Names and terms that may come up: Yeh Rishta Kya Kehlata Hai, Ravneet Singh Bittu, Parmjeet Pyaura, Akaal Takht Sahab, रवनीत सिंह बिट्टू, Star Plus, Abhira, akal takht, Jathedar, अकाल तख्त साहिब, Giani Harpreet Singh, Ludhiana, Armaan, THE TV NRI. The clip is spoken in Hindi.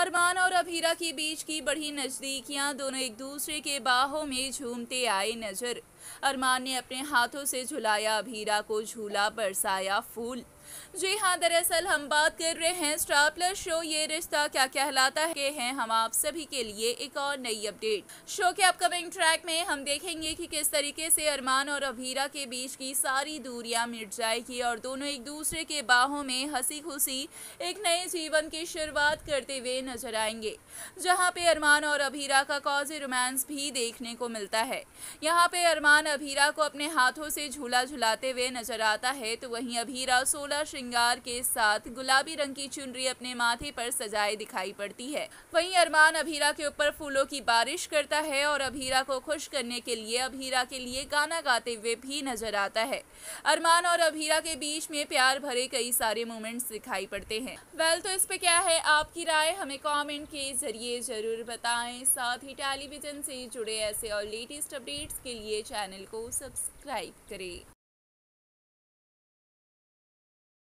अरमान और अभीरा के बीच की बढ़ी नज़दीकियां दोनों एक दूसरे के बाहों में झूमते आए नजर। अरमान ने अपने हाथों से झुलाया अभीरा को, झूला बरसाया फूल। जी हाँ, दरअसल हम बात कर रहे हैं स्टार प्लस शो ये रिश्ता क्या कहलाता है के हैं हम आप सभी के लिए एक और नई अपडेट। शो के अपकमिंग ट्रैक में हम देखेंगे कि किस तरीके से अरमान और अभीरा के बीच की सारी दूरियां मिट जाएगी और दोनों एक दूसरे के बाहों में हंसी खुशी एक नए जीवन की शुरुआत करते हुए नजर आएंगे, जहाँ पे अरमान और अभीरा का कॉजी रोमांस भी देखने को मिलता है। यहाँ पे अरमान अभीरा को अपने हाथों से झूला झुलाते हुए नजर आता है, तो वहीं अभीरा 16 श्रृंगार के साथ गुलाबी रंग की चुनरी अपने माथे पर सजाए दिखाई पड़ती है। वहीं अरमान अभीरा के ऊपर फूलों की बारिश करता है और अभीरा को खुश करने के लिए अभीरा के लिए गाना गाते हुए भी नजर आता है। अरमान और अभीरा के बीच में प्यार भरे कई सारे मोमेंट्स दिखाई पड़ते हैं। वेल, तो इस पे क्या है आपकी राय, हमें कमेंट के जरिए जरूर बताएं। साथ ही टेलीविजन से जुड़े ऐसे और लेटेस्ट अपडेट्स के लिए चैनल को सब्सक्राइब करें।